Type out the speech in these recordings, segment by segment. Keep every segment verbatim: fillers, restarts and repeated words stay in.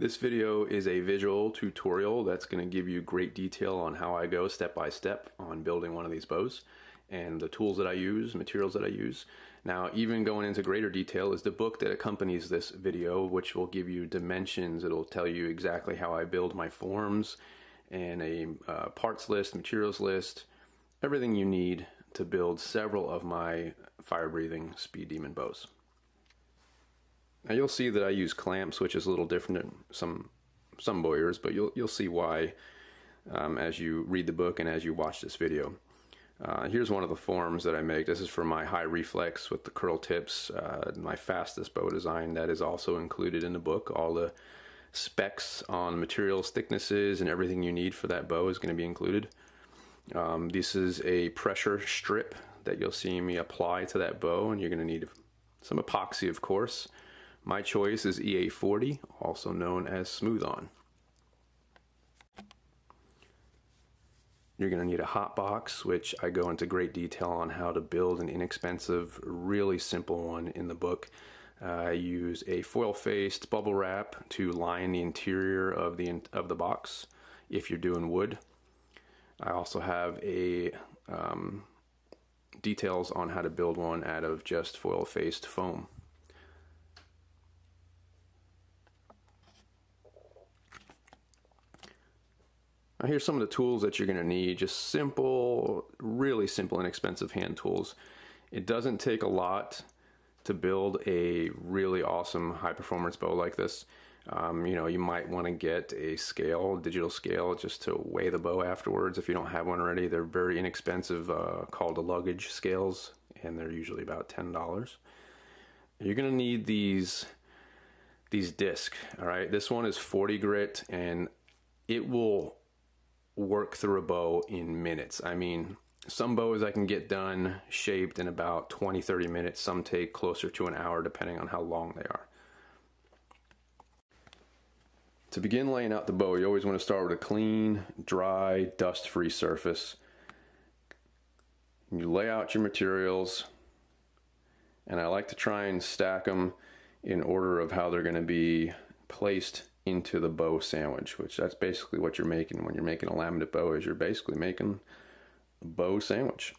This video is a visual tutorial that's going to give you great detail on how I go step by step on building one of these bows and the tools that I use, materials that I use. Now, even going into greater detail is the book that accompanies this video, which will give you dimensions. It'll tell you exactly how I build my forms and a uh, parts list, materials list, everything you need to build several of my fire-breathing Speed Demon bows. Now you'll see that I use clamps, which is a little different than some some bowyers, but you'll you'll see why um, as you read the book and as you watch this video. Uh, here's one of the forms that I make. This is for my high reflex with the curl tips, uh, my fastest bow design. That is also included in the book. All the specs on materials, thicknesses, and everything you need for that bow is going to be included. Um, this is a pressure strip that you'll see me apply to that bow, and you're going to need some epoxy, of course. My choice is E A forty, also known as Smooth-On. You're going to need a hot box, which I go into great detail on how to build an inexpensive, really simple one in the book. Uh, I use a foil-faced bubble wrap to line the interior of the, in of the box if you're doing wood. I also have a um, details on how to build one out of just foil-faced foam. Here's some of the tools that you're going to need. Just simple, really simple and inexpensive hand tools. It doesn't take a lot to build a really awesome high performance bow like this. Um, you know, you might want to get a scale, digital scale, just to weigh the bow afterwards if you don't have one already. They're very inexpensive, uh, called the luggage scales, and they're usually about ten dollars. You're going to need these, these discs, all right? This one is forty grit, and it will work through a bow in minutes. I mean, some bows I can get done shaped in about twenty, thirty minutes. Some take closer to an hour depending on how long they are. To begin laying out the bow, you always want to start with a clean, dry, dust-free surface. You lay out your materials, and I like to try and stack them in order of how they're going to be placed into the bow sandwich, which that's basically what you're making when you're making a laminate bow. Is you're basically making a bow sandwich.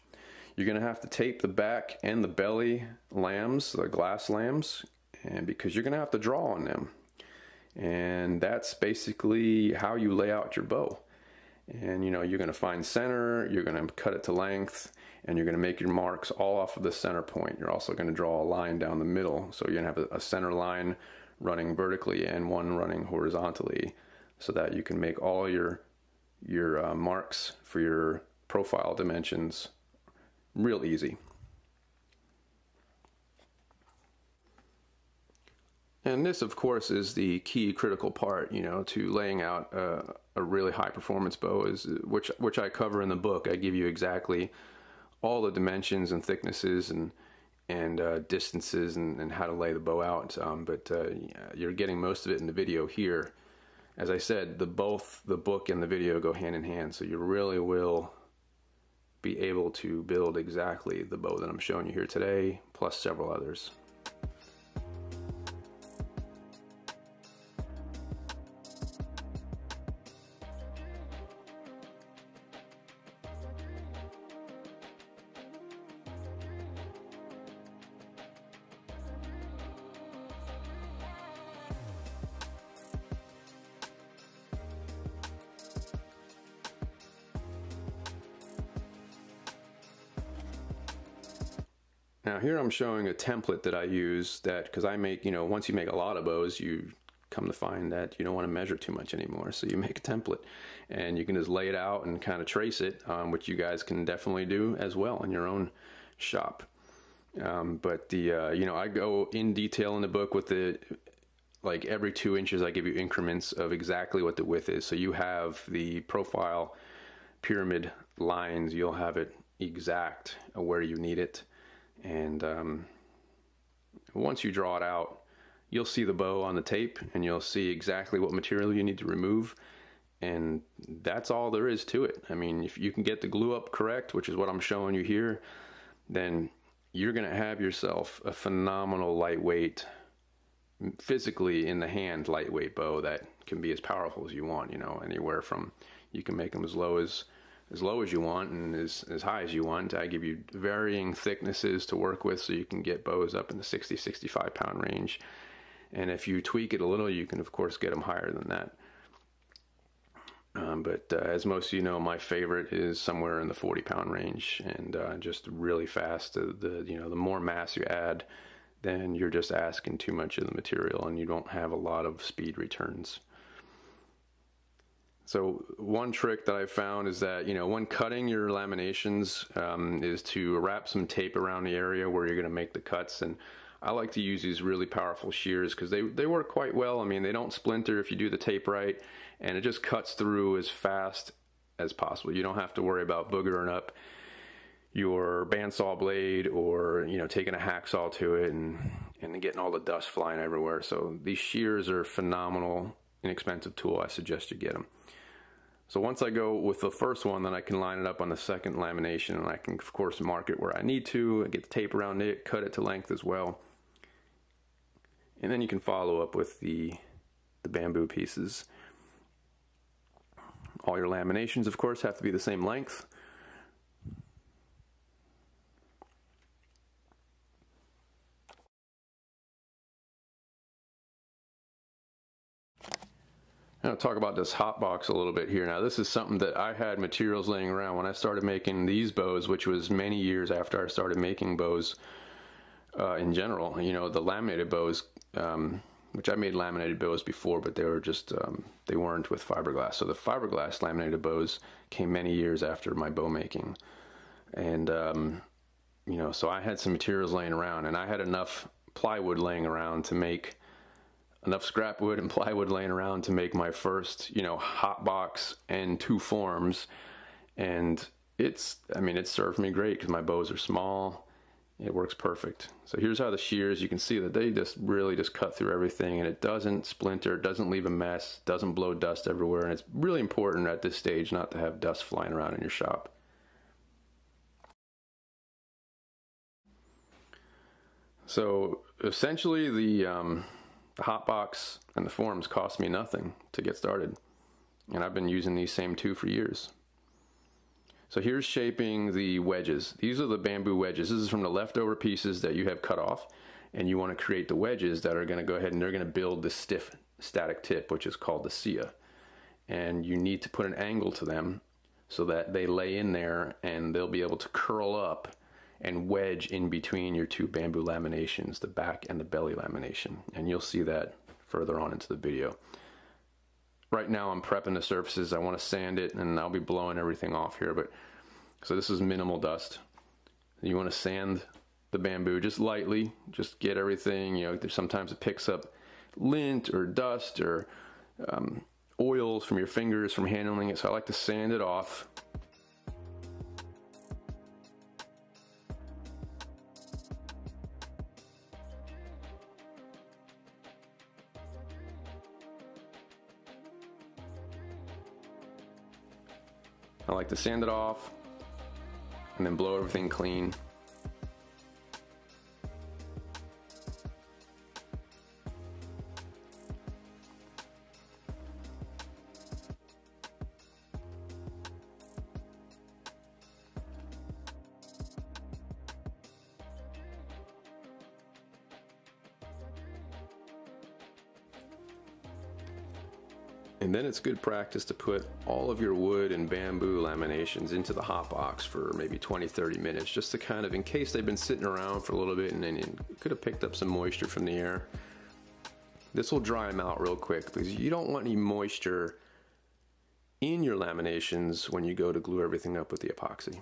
You're gonna have to tape the back and the belly lambs, the glass lambs, and because you're gonna have to draw on them, and that's basically how you lay out your bow. And you know, you're gonna find center, you're gonna cut it to length, and you're gonna make your marks all off of the center point. You're also gonna draw a line down the middle, so you're gonna have a center line running vertically and one running horizontally, so that you can make all your your uh, marks for your profile dimensions real easy. And this, of course, is the key critical part, you know, to laying out a, a really high performance bow, is which which I cover in the book. I give you exactly all the dimensions and thicknesses and and uh, distances and, and how to lay the bow out, um, but uh, you're getting most of it in the video here. As I said, the both the book and the video go hand in hand, so you really will be able to build exactly the bow that I'm showing you here today, plus several others. Now here I'm showing a template that I use, that because I make, you know, once you make a lot of bows, you come to find that you don't want to measure too much anymore. So you make a template and you can just lay it out and kind of trace it, um, which you guys can definitely do as well in your own shop. Um, but the, uh, you know, I go in detail in the book with the, like every two inches I give you increments of exactly what the width is. So you have the profile pyramid lines, you'll have it exact where you need it. And um, once you draw it out, you'll see the bow on the tape, and you'll see exactly what material you need to remove, and that's all there is to it. I mean, if you can get the glue up correct, which is what I'm showing you here, then you're gonna have yourself a phenomenal lightweight physically in the hand lightweight bow that can be as powerful as you want. You know, anywhere from, you can make them as low as as low as you want and as, as high as you want. I give you varying thicknesses to work with, so you can get bows up in the sixty, sixty-five pound range. And if you tweak it a little, you can of course get them higher than that. Um, but uh, as most of you know, my favorite is somewhere in the forty pound range, and uh, just really fast. The, the you know, the more mass you add, then you're just asking too much of the material and you don't have a lot of speed returns. So one trick that I found is that, you know, when cutting your laminations um, is to wrap some tape around the area where you're going to make the cuts. And I like to use these really powerful shears because they, they work quite well. I mean, they don't splinter if you do the tape right, and it just cuts through as fast as possible. You don't have to worry about boogering up your bandsaw blade or, you know, taking a hacksaw to it and, and getting all the dust flying everywhere. So these shears are a phenomenal, inexpensive tool. I suggest you get them. So once I go with the first one, then I can line it up on the second lamination, and I can, of course, mark it where I need to, get the tape around it, cut it to length as well. And then you can follow up with the, the bamboo pieces. All your laminations, of course, have to be the same length. Now, talk about this hot box a little bit here. Now, this is something that I had materials laying around when I started making these bows, which was many years after I started making bows. Uh, in general, you know, the laminated bows, um, which I made laminated bows before, but they were just, um, they weren't with fiberglass. So the fiberglass laminated bows came many years after my bow making. And, um, you know, so I had some materials laying around, and I had enough plywood laying around to make, enough scrap wood and plywood laying around to make my first, you know, hot box and two forms. And it's, I mean, it served me great because my bows are small. It works perfect. So here's how the shears, you can see that they just really just cut through everything, and it doesn't splinter, doesn't leave a mess, doesn't blow dust everywhere. And it's really important at this stage not to have dust flying around in your shop. So essentially the, um, the hot box and the forms cost me nothing to get started. And I've been using these same two for years. So here's shaping the wedges. These are the bamboo wedges. This is from the leftover pieces that you have cut off, and you want to create the wedges that are going to go ahead and they're going to build the stiff static tip, which is called the S I A. And you need to put an angle to them so that they lay in there and they'll be able to curl up and wedge in between your two bamboo laminations, the back and the belly lamination. And you'll see that further on into the video. Right now I'm prepping the surfaces. I want to sand it, and I'll be blowing everything off here, but so this is minimal dust. You want to sand the bamboo just lightly, just get everything, you know, sometimes it picks up lint or dust or um, oils from your fingers from handling it, so I like to sand it off. I like to sand it off and then blow everything clean. And then it's good practice to put all of your wood and bamboo laminations into the hot box for maybe twenty, thirty minutes, just to kind of, in case they've been sitting around for a little bit and then you could have picked up some moisture from the air. This will dry them out real quick because you don't want any moisture in your laminations when you go to glue everything up with the epoxy.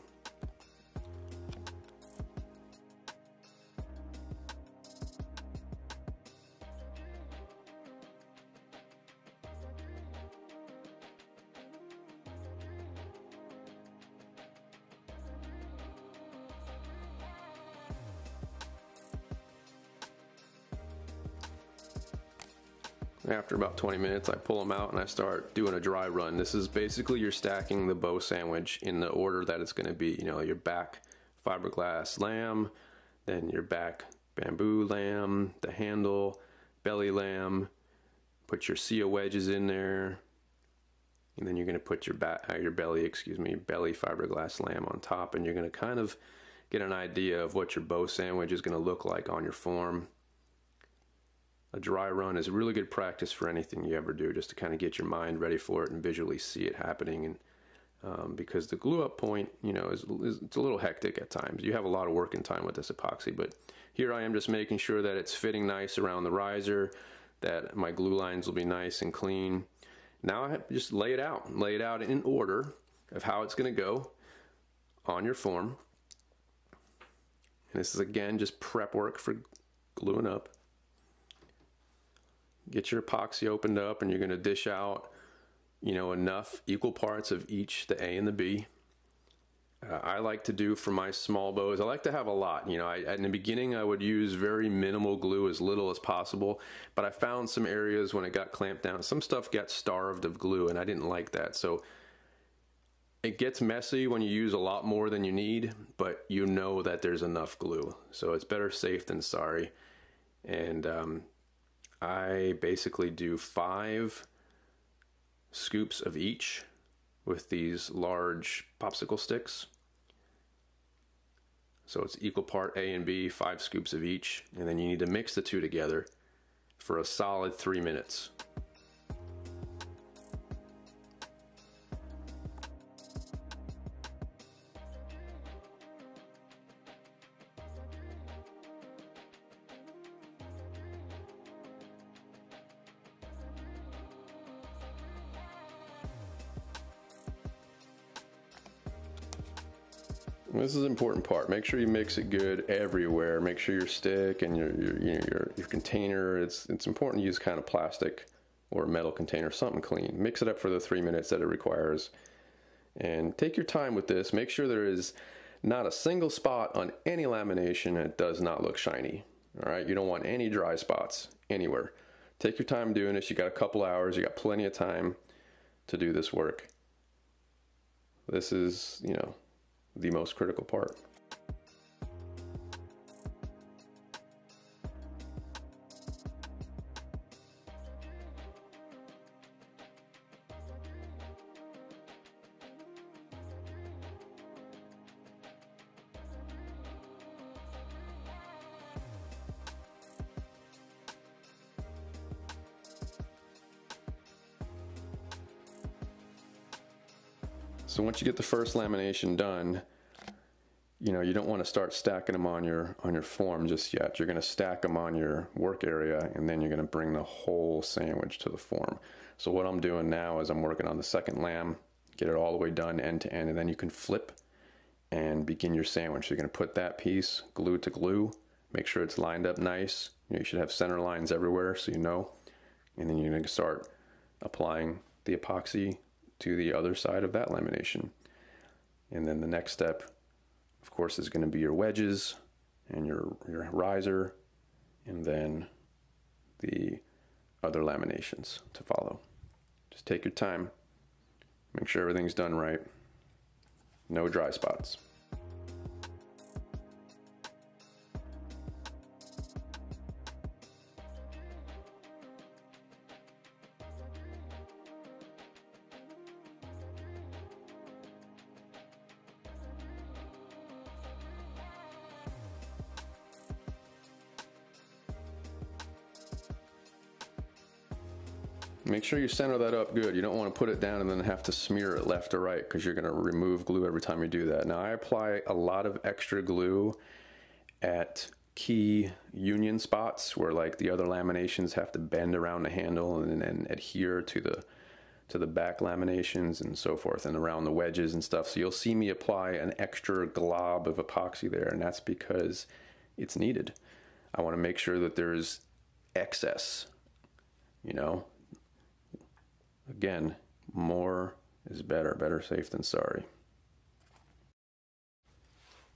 After about twenty minutes, I pull them out and I start doing a dry run. This is basically you're stacking the bow sandwich in the order that it's going to be. You know, your back fiberglass lamb, then your back bamboo lamb, the handle, belly lamb, put your S I A wedges in there, and then you're going to put your back, uh, your belly, excuse me, belly fiberglass lamb on top, and you're going to kind of get an idea of what your bow sandwich is going to look like on your form. A dry run is a really good practice for anything you ever do, just to kind of get your mind ready for it and visually see it happening. And um, because the glue up point, you know, is, is it's a little hectic at times. You have a lot of working time with this epoxy, but here I am just making sure that it's fitting nice around the riser, that my glue lines will be nice and clean. Now I have to just lay it out, lay it out in order of how it's going to go on your form. And this is again just prep work for gluing up. Get your epoxy opened up, and you're going to dish out, you know, enough equal parts of each, the A and the B. Uh, I like to do for my small bows, I like to have a lot. You know, I, in the beginning I would use very minimal glue, as little as possible, but I found some areas when it got clamped down, some stuff got starved of glue, and I didn't like that. So it gets messy when you use a lot more than you need, but you know that there's enough glue. So it's better safe than sorry. And um, I basically do five scoops of each with these large popsicle sticks. So it's equal part A and B, five scoops of each, and then you need to mix the two together for a solid three minutes. This is an important part. Make sure you mix it good everywhere. Make sure your stick and your your, your, your container, it's, it's important to use kind of plastic or metal container, something clean. Mix it up for the three minutes that it requires. And take your time with this. Make sure there is not a single spot on any lamination that does not look shiny. All right, you don't want any dry spots anywhere. Take your time doing this. You got a couple hours, you got plenty of time to do this work. This is, you know, the most critical part. So once you get the first lamination done, you know, you don't want to start stacking them on your on your form just yet. You're going to stack them on your work area, and then you're going to bring the whole sandwich to the form. So what I'm doing now is I'm working on the second lamb, get it all the way done end to end, and then you can flip and begin your sandwich. So you're going to put that piece glue to glue, make sure it's lined up nice. You know, you should have center lines everywhere, so you know. And then you're going to start applying the epoxy to the other side of that lamination. And then the next step, of course, is going to be your wedges and your, your riser, and then the other laminations to follow. Just take your time, make sure everything's done right, no dry spots. Make sure you center that up good. You don't want to put it down and then have to smear it left or right, because you're going to remove glue every time you do that. Now, I apply a lot of extra glue at key union spots where, like, the other laminations have to bend around the handle and then adhere to the to the back laminations and so forth, and around the wedges and stuff. So you'll see me apply an extra glob of epoxy there, and that's because it's needed. I want to make sure that there's excess, you know. Again, more is better. Better safe than sorry.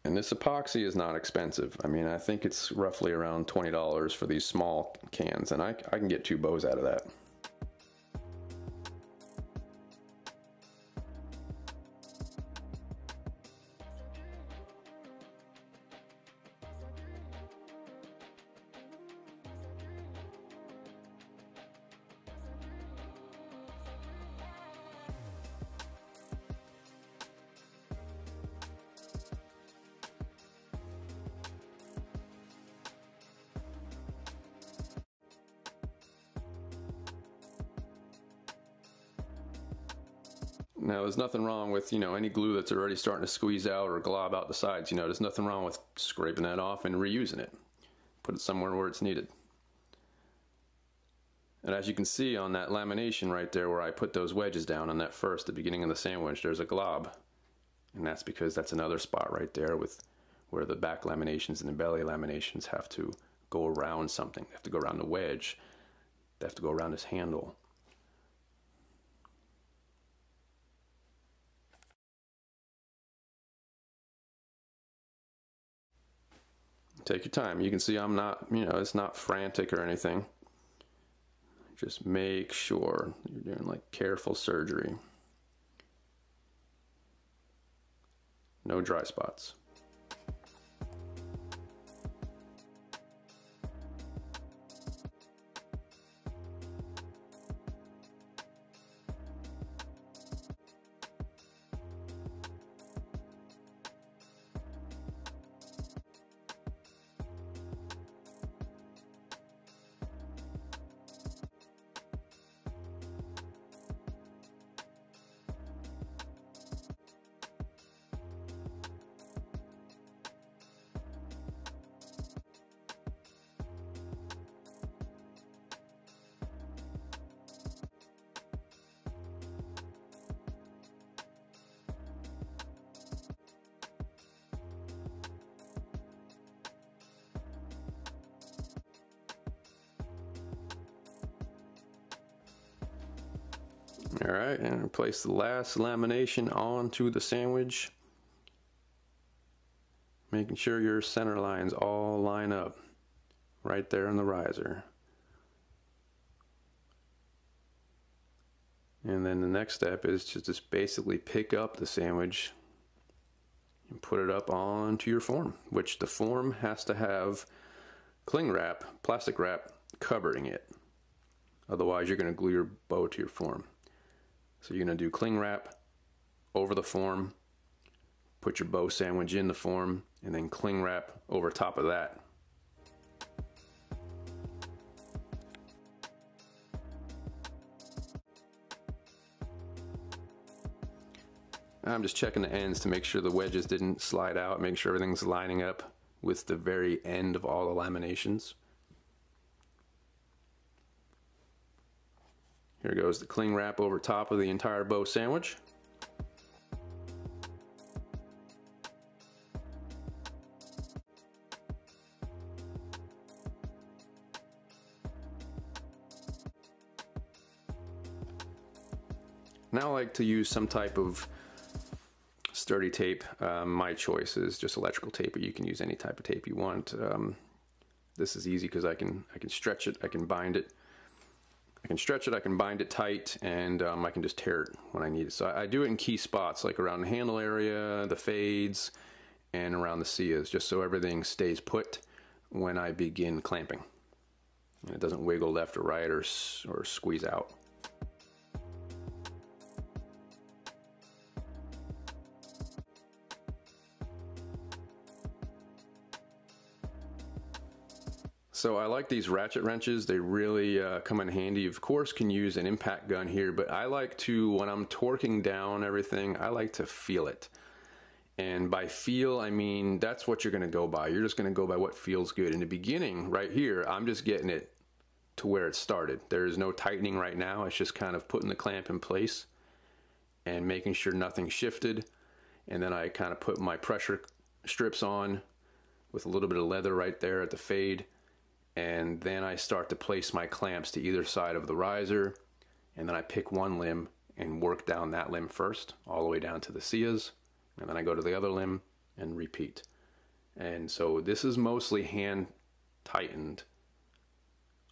And this epoxy is not expensive. I mean, I think it's roughly around twenty dollars for these small cans, and I, I can get two bows out of that. Now, there's nothing wrong with, you know, any glue that's already starting to squeeze out or glob out the sides. You know, there's nothing wrong with scraping that off and reusing it. Put it somewhere where it's needed. And as you can see on that lamination right there where I put those wedges down on that first, the beginning of the sandwich, there's a glob. And that's because that's another spot right there with where the back laminations and the belly laminations have to go around something. They have to go around the wedge. They have to go around this handle. Take your time. You can see I'm not, you know, it's not frantic or anything. Just make sure you're doing like careful surgery. No dry spots. All right, and place the last lamination onto the sandwich, making sure your center lines all line up right there in the riser. And then the next step is to just basically pick up the sandwich and put it up onto your form, which the form has to have cling wrap, plastic wrap covering it. Otherwise, you're going to glue your bow to your form. So you're going to do cling wrap over the form, put your bow sandwich in the form, and then cling wrap over top of that. I'm just checking the ends to make sure the wedges didn't slide out, make sure everything's lining up with the very end of all the laminations. Here goes the cling wrap over top of the entire bow sandwich. Now I like to use some type of sturdy tape. Um, my choice is just electrical tape, but you can use any type of tape you want. Um, this is easy because I can, I can stretch it, I can bind it. I can stretch it, I can bind it tight, and um, I can just tear it when I need it. So I, I do it in key spots, like around the handle area, the fades, and around the S I As, just so everything stays put when I begin clamping. And it doesn't wiggle left or right or, or squeeze out. So I like these ratchet wrenches. They really uh, come in handy. Of course, can use an impact gun here, but I like to, when I'm torquing down everything, I like to feel it. And by feel, I mean, that's what you're gonna go by. You're just gonna go by what feels good. In the beginning, right here, I'm just getting it to where it started. There is no tightening right now. It's just kind of putting the clamp in place and making sure nothing shifted. And then I kind of put my pressure strips on with a little bit of leather right there at the fade. And then I start to place my clamps to either side of the riser, and then I pick one limb and work down that limb first, all the way down to the S I As, and then I go to the other limb and repeat. And so this is mostly hand tightened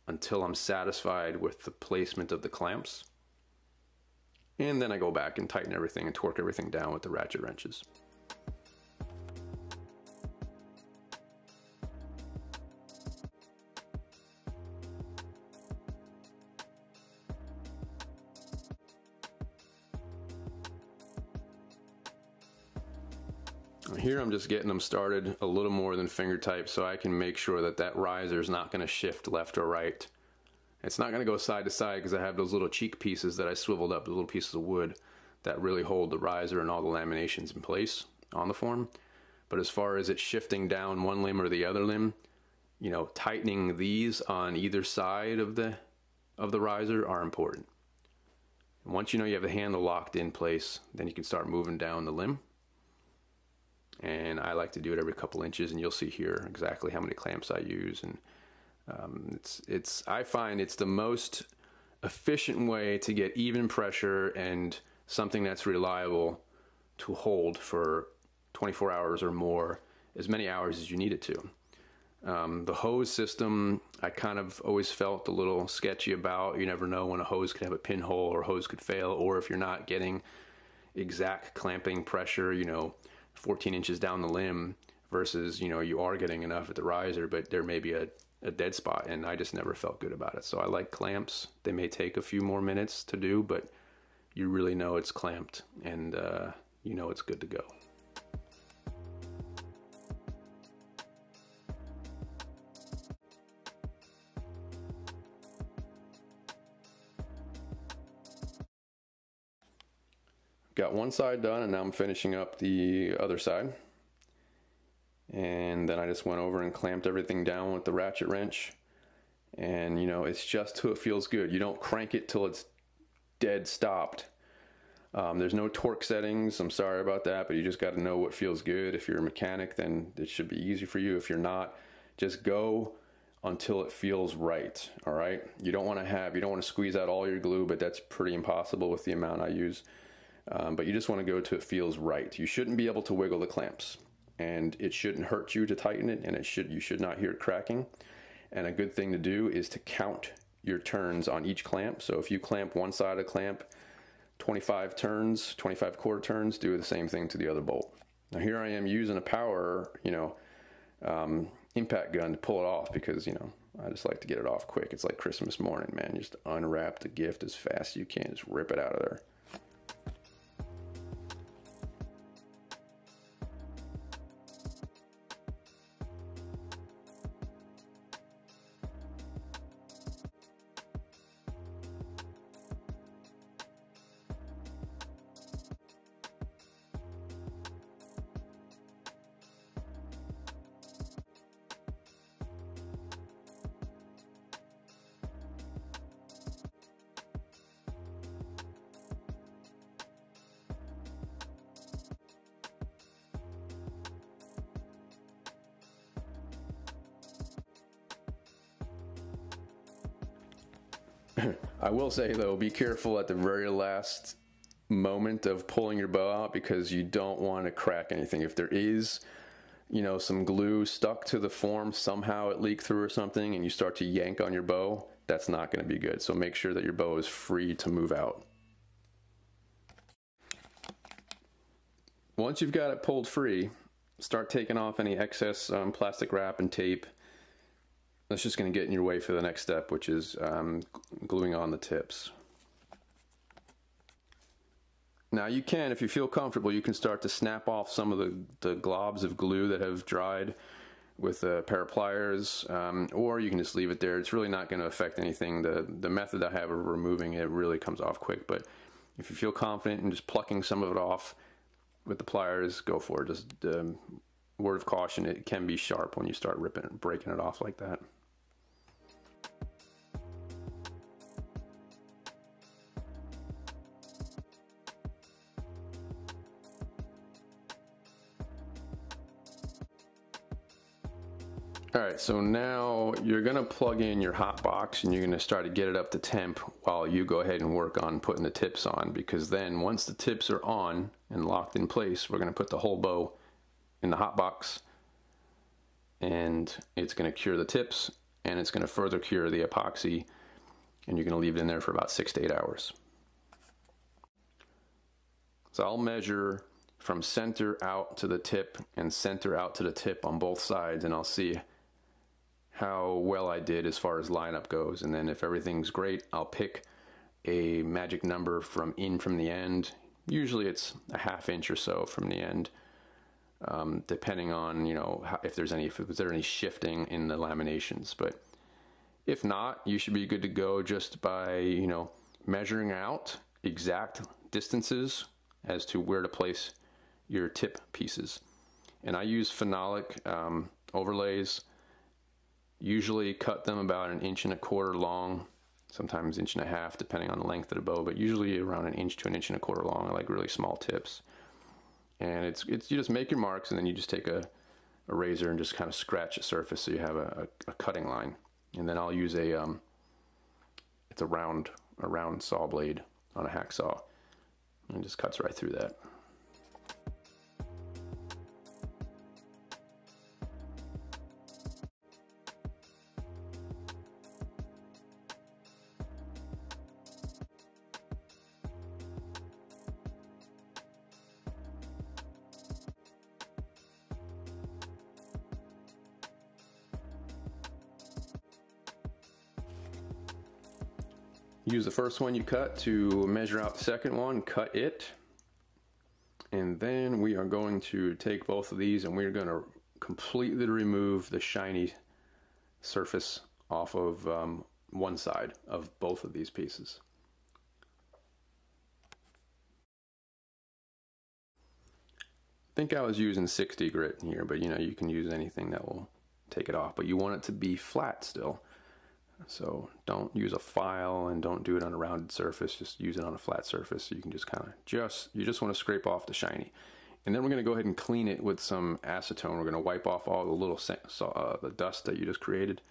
until I'm satisfied with the placement of the clamps, and then I go back and tighten everything and torque everything down with the ratchet wrenches. Here I'm just getting them started a little more than finger type, so I can make sure that that riser is not going to shift left or right. It's not going to go side to side because I have those little cheek pieces that I swiveled up, the little pieces of wood. that really hold the riser and all the laminations in place on the form. But as far as it shifting down one limb or the other limb, you know, tightening these on either side of the of the riser are important. And once you know you have the handle locked in place, then you can start moving down the limb. And I like to do it every couple inches, and you'll see here exactly how many clamps I use. And um, it's it's I find it's the most efficient way to get even pressure and something that's reliable to hold for twenty-four hours or more, as many hours as you need it to. Um, the hose system, I kind of always felt a little sketchy about. You never know when a hose could have a pinhole, or a hose could fail, or if you're not getting exact clamping pressure, you know, fourteen inches down the limb versus, you know, you are getting enough at the riser, but there may be a, a dead spot, and I just never felt good about it. So I like clamps. They may take a few more minutes to do, but you really know it's clamped, and uh, you know it's good to go. Got one side done, and now I'm finishing up the other side. And then I just went over and clamped everything down with the ratchet wrench. And you know, it's just till it feels good. You don't crank it till it's dead stopped. Um, there's no torque settings. I'm sorry about that, but you just got to know what feels good. If you're a mechanic, then it should be easy for you. If you're not, just go until it feels right. All right. You don't want to have, you don't want to squeeze out all your glue, but that's pretty impossible with the amount I use. Um, but you just want to go to it feels right. You shouldn't be able to wiggle the clamps, and it shouldn't hurt you to tighten it, and it should you should not hear it cracking. And a good thing to do is to count your turns on each clamp. So if you clamp one side of the clamp twenty-five turns, twenty-five quarter turns, do the same thing to the other bolt. Now here I am using a power, you know, um, impact gun to pull it off, because, you know, I just like to get it off quick. It's like Christmas morning, man. You just unwrap the gift as fast as you can, just rip it out of there. I will say though, be careful at the very last moment of pulling your bow out, because you don't want to crack anything. If there is, you know, some glue stuck to the form, somehow it leaked through or something, and you start to yank on your bow, that's not going to be good. So make sure that your bow is free to move out. Once you've got it pulled free, start taking off any excess um, plastic wrap and tape. That's just going to get in your way for the next step, which is um, gluing on the tips. Now you can, if you feel comfortable, you can start to snap off some of the, the globs of glue that have dried with a pair of pliers, um, or you can just leave it there. It's really not going to affect anything. The, the method I have of removing it really comes off quick, but if you feel confident in just plucking some of it off with the pliers, go for it. Just um, word of caution, it can be sharp when you start ripping and breaking it off like that. All right, so now you're gonna plug in your hot box, and you're gonna start to get it up to temp while you go ahead and work on putting the tips on, because then once the tips are on and locked in place, we're gonna put the whole bow in the hot box, and it's gonna cure the tips, and it's gonna further cure the epoxy, and you're gonna leave it in there for about six to eight hours. So I'll measure from center out to the tip and center out to the tip on both sides, and I'll see how well I did as far as lineup goes. And then if everything's great, I'll pick a magic number from in from the end. Usually it's a half inch or so from the end, um, depending on, you know, how, if there's any if there's any shifting in the laminations. But if not, you should be good to go just by, you know, measuring out exact distances as to where to place your tip pieces. And I use phenolic um, overlays, usually cut them about an inch and a quarter long, sometimes inch and a half depending on the length of the bow, but usually around an inch to an inch and a quarter long. I like really small tips. And it's, it's you just make your marks, and then you just take a, a razor and just kind of scratch the surface so you have a, a, a cutting line. And then I'll use a, um, it's a round, a round saw blade on a hacksaw, and it just cuts right through that. Use the first one you cut to measure out the second one, cut it, and then we are going to take both of these and we're going to completely remove the shiny surface off of um, one side of both of these pieces. I think I was using sixty grit in here, but you know, you can use anything that will take it off, but you want it to be flat still. So don't use a file and don't do it on a rounded surface, just use it on a flat surface. So you can just kind of just, you just want to scrape off the shiny. And then we're going to go ahead and clean it with some acetone. We're going to wipe off all the little uh, the dust that you just created.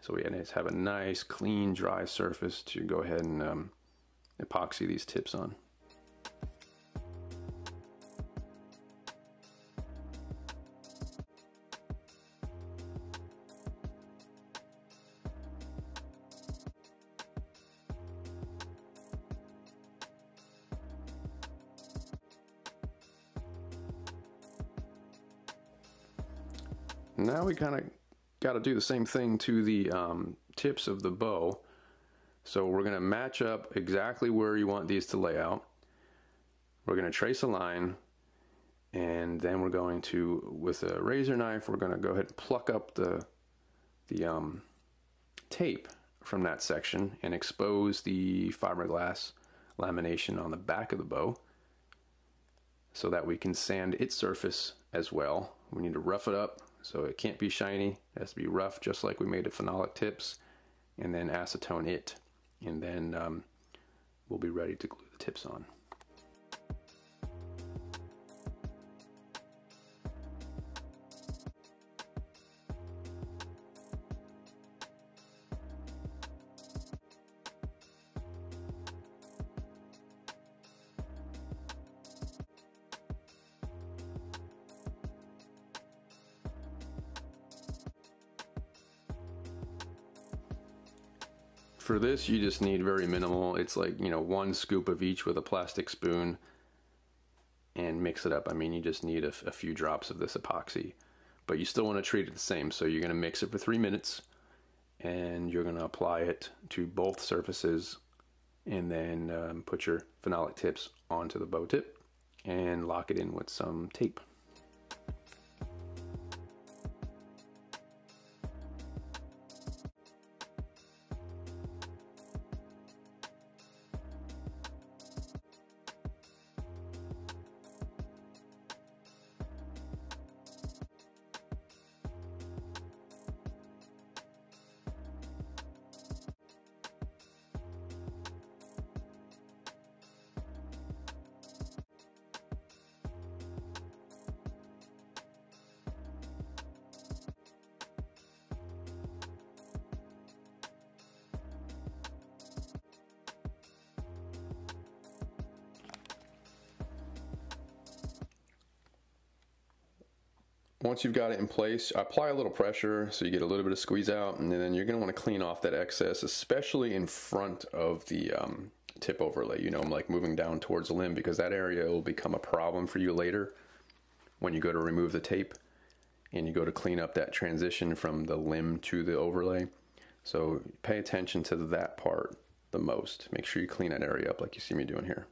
So we have a nice, clean, dry surface to go ahead and um, epoxy these tips on. Now we kind of got to do the same thing to the um, tips of the bow. So we're going to match up exactly where you want these to lay out. We're going to trace a line, and then we're going to, with a razor knife, we're going to go ahead and pluck up the, the um, tape from that section and expose the fiberglass lamination on the back of the bow, so that we can sand its surface as well. We need to rough it up. So it can't be shiny, it has to be rough, just like we made the phenolic tips, and then acetone it. And then um, we'll be ready to glue the tips on. For this, you just need very minimal. It's like, you know, one scoop of each with a plastic spoon and mix it up. I mean, you just need a, a few drops of this epoxy, but you still want to treat it the same. So you're going to mix it for three minutes and you're going to apply it to both surfaces, and then um, put your phenolic tips onto the bow tip and lock it in with some tape. Once you've got it in place, apply a little pressure so you get a little bit of squeeze out, and then you're going to want to clean off that excess, especially in front of the um, tip overlay. You know, I'm like moving down towards the limb, because that area will become a problem for you later when you go to remove the tape and you go to clean up that transition from the limb to the overlay. So pay attention to that part the most. Make sure you clean that area up like you see me doing here.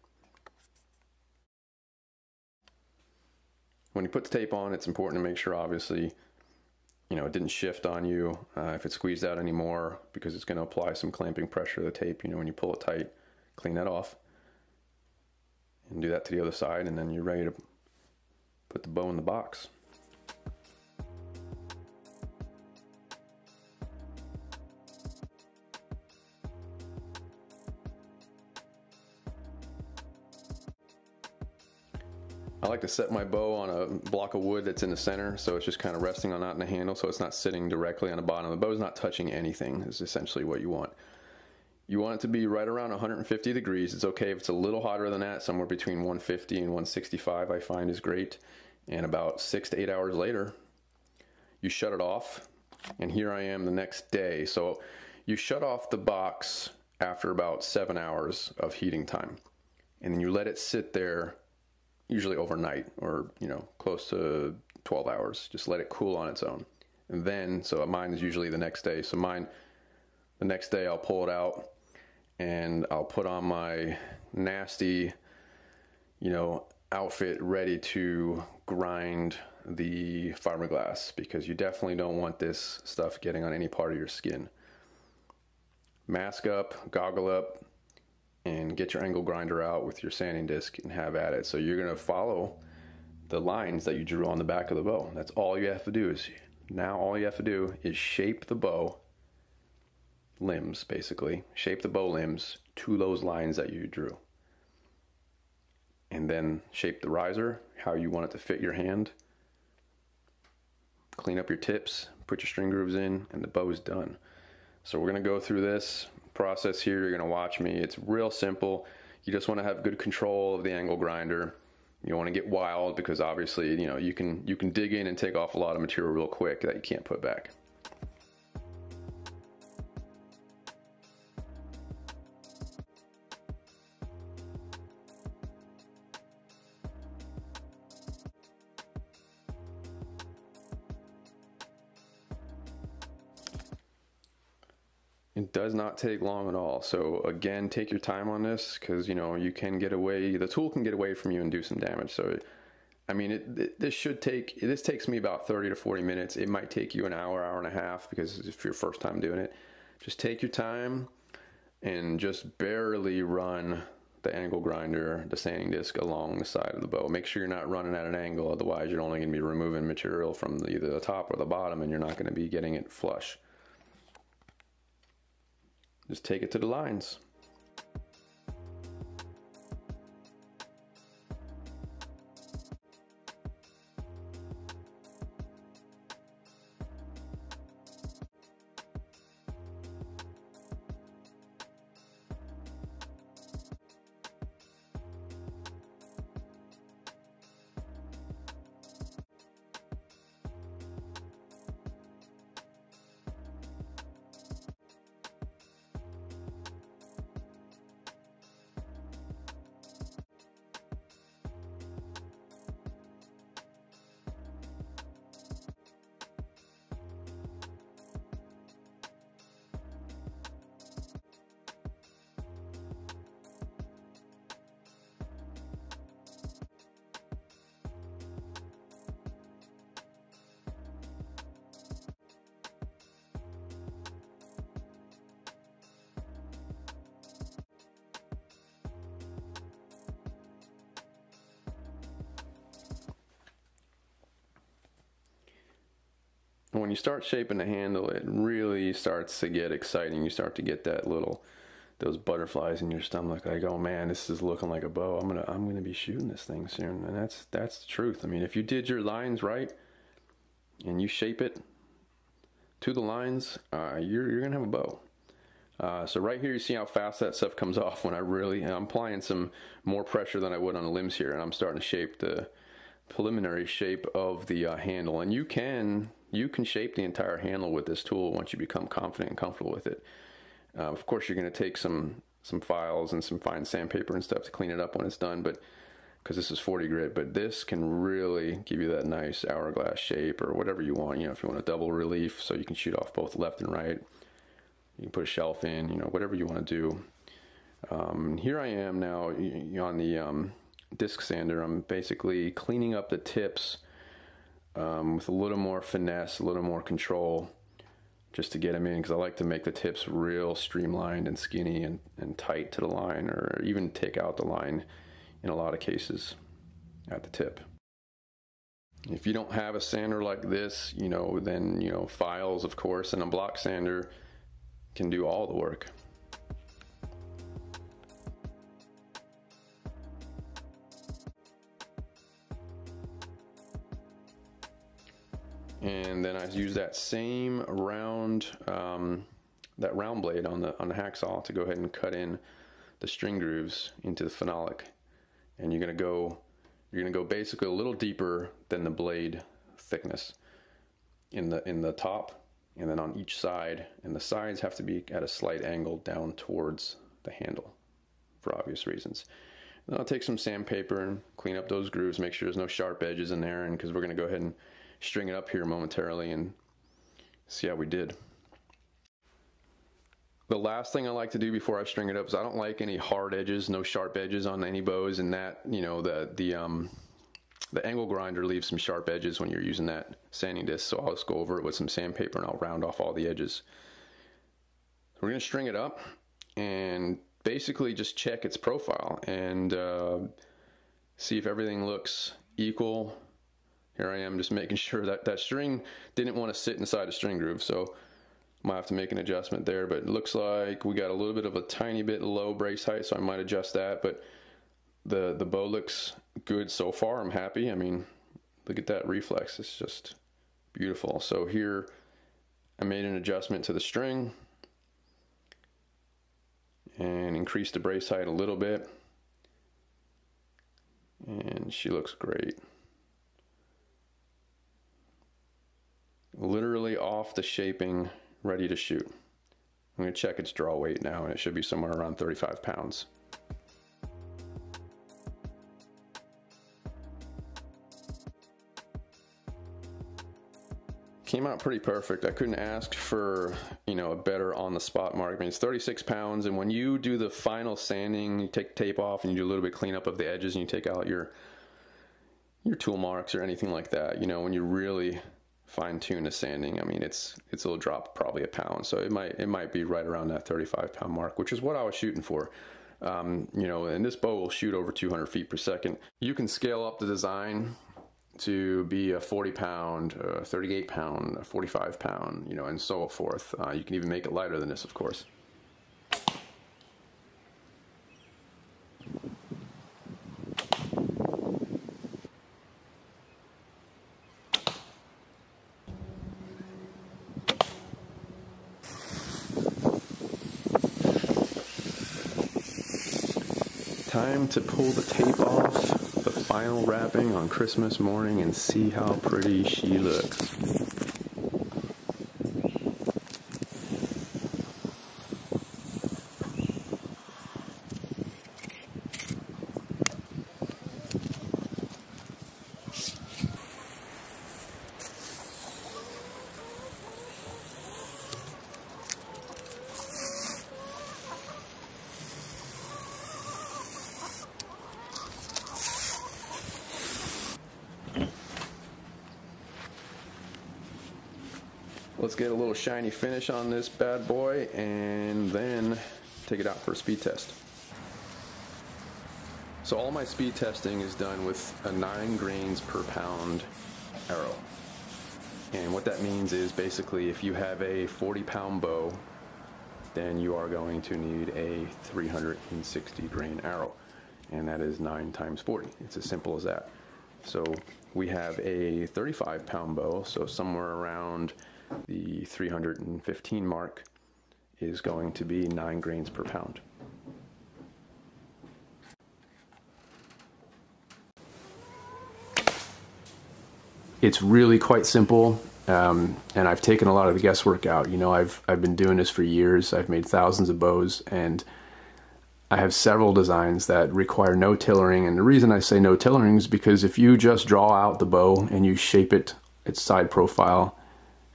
When you put the tape on, it's important to make sure, obviously, you know, it didn't shift on you uh, if it squeezed out anymore, because it's going to apply some clamping pressure to the tape. You know, when you pull it tight, clean that off. and do that to the other side, and then you're ready to put the bow in the box. I like to set my bow on a block of wood that's in the center, so it's just kind of resting on that in the handle, so it's not sitting directly on the bottom. The bow's not touching anything, is essentially what you want. You want it to be right around one hundred fifty degrees. It's okay if it's a little hotter than that, somewhere between one fifty and one sixty-five I find is great. And about six to eight hours later, you shut it off, and here I am the next day. So you shut off the box after about seven hours of heating time, and then you let it sit there usually overnight, or you know, close to twelve hours. Just let it cool on its own. And then, so mine is usually the next day. So mine, the next day I'll pull it out and I'll put on my nasty, you know, outfit ready to grind the fiberglass, because you definitely don't want this stuff getting on any part of your skin. Mask up, goggle up, and get your angle grinder out with your sanding disc and have at it. So you're gonna follow the lines that you drew on the back of the bow. That's all you have to do is, now all you have to do is shape the bow limbs, basically. Shape the bow limbs to those lines that you drew. And then shape the riser, how you want it to fit your hand. Clean up your tips, put your string grooves in, and the bow's done. So we're gonna go through this process here. You're gonna watch me. It's real simple. You just want to have good control of the angle grinder. You don't want to get wild, because obviously, you know, you can you can dig in and take off a lot of material real quick that you can't put back. It does not take long at all. So again, take your time on this, because you know, you can get away, the tool can get away from you and do some damage. So I mean, it, it, this should take, this takes me about thirty to forty minutes. It might take you an hour, hour and a half, because if you're first time doing it, just take your time and just barely run the angle grinder, the sanding disc along the side of the bow. Make sure you're not running at an angle, otherwise you're only going to be removing material from the, either the top or the bottom, and you're not going to be getting it flush. Just take it to the lines. When you start shaping the handle, it really starts to get exciting. You start to get that little, those butterflies in your stomach, like, oh man, this is looking like a bow. I'm gonna, I'm gonna be shooting this thing soon. And that's, that's the truth. I mean, if you did your lines right and you shape it to the lines, uh, you're, you're gonna have a bow. Uh, so right here, you see how fast that stuff comes off when I really, and I'm applying some more pressure than I would on the limbs here, and I'm starting to shape the preliminary shape of the uh, handle. And you can. You can shape the entire handle with this tool once you become confident and comfortable with it. Uh, of course, you're going to take some some files and some fine sandpaper and stuff to clean it up when it's done, but because this is forty grit, but this can really give you that nice hourglass shape or whatever you want. You know, if you want a double relief, so you can shoot off both left and right. You can put a shelf in, you know, whatever you want to do. Um, here I am now on the um, disc sander. I'm basically cleaning up the tips Um, with a little more finesse, a little more control, just to get them in, because I like to make the tips real streamlined and skinny and, and tight to the line, or even take out the line in a lot of cases at the tip. If you don't have a sander like this, you know, then, you know, files, of course, and a block sander can do all the work. And then I use that same round, um, that round blade on the, on the hacksaw to go ahead and cut in the string grooves into the phenolic. And you're gonna go, you're gonna go basically a little deeper than the blade thickness in the, in the top, and then on each side. And the sides have to be at a slight angle down towards the handle for obvious reasons. And I'll take some sandpaper and clean up those grooves, make sure there's no sharp edges in there, and because we're gonna go ahead and string it up here momentarily and see how we did. The last thing I like to do before I string it up is I don't like any hard edges, no sharp edges on any bows, and that, you know, the the um, the angle grinder leaves some sharp edges when you're using that sanding disc, so I'll just go over it with some sandpaper and I'll round off all the edges. We're gonna string it up and basically just check its profile and uh, see if everything looks equal. Here I am just making sure that that string didn't want to sit inside a string groove, so I might have to make an adjustment there, but it looks like we got a little bit of a tiny bit low brace height, so I might adjust that, but the, the bow looks good so far. I'm happy. I mean, look at that reflex. It's just beautiful. So here I made an adjustment to the string and increased the brace height a little bit, and she looks great. Literally off the shaping, ready to shoot. I'm going to check its draw weight now, and it should be somewhere around thirty-five pounds. Came out pretty perfect. I couldn't ask for, you know, a better on the spot mark. I mean, it's thirty-six pounds, and when you do the final sanding, you take tape off and you do a little bit of cleanup of the edges, and you take out your your tool marks or anything like that. You know, when you really fine-tune the sanding, I mean, it's it's it'll drop probably a pound, so it might it might be right around that thirty-five pound mark, which is what I was shooting for. Um, you know, and this bow will shoot over two hundred feet per second. You can scale up the design to be a forty pound, a thirty-eight pound, a forty-five pound, you know, and so forth. Uh, you can even make it lighter than this, of course. Time to pull the tape off the final wrapping on Christmas morning and see how pretty she looks. Let's get a little shiny finish on this bad boy and then take it out for a speed test. So all my speed testing is done with a nine grains per pound arrow. And what that means is basically if you have a forty pound bow, then you are going to need a three hundred sixty grain arrow. And that is nine times forty. It's as simple as that. So we have a thirty-five pound bow, so somewhere around the three hundred fifteen mark is going to be nine grains per pound. It's really quite simple, um, and I've taken a lot of the guesswork out. You know, I've, I've been doing this for years. I've made thousands of bows, and I have several designs that require no tillering. And the reason I say no tillering is because if you just draw out the bow and you shape it, its side profile,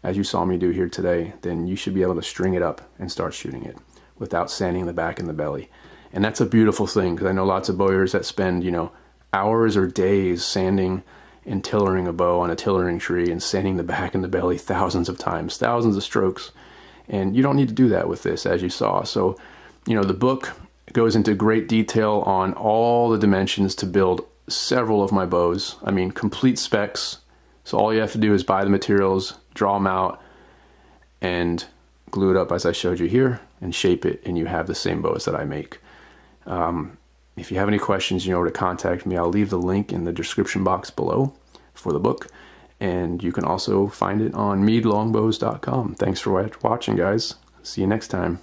as you saw me do here today, then you should be able to string it up and start shooting it without sanding the back and the belly. And that's a beautiful thing, because I know lots of bowyers that spend, you know, hours or days sanding and tillering a bow on a tillering tree and sanding the back and the belly thousands of times, thousands of strokes. And you don't need to do that with this, as you saw. So, you know, the book It goes into great detail on all the dimensions to build several of my bows. I mean, complete specs. So all you have to do is buy the materials, draw them out, and glue it up as I showed you here, and shape it, and you have the same bows that I make. Um, if you have any questions, you know where to contact me. I'll leave the link in the description box below for the book, and you can also find it on mead longbows dot com. Thanks for watching, guys. See you next time.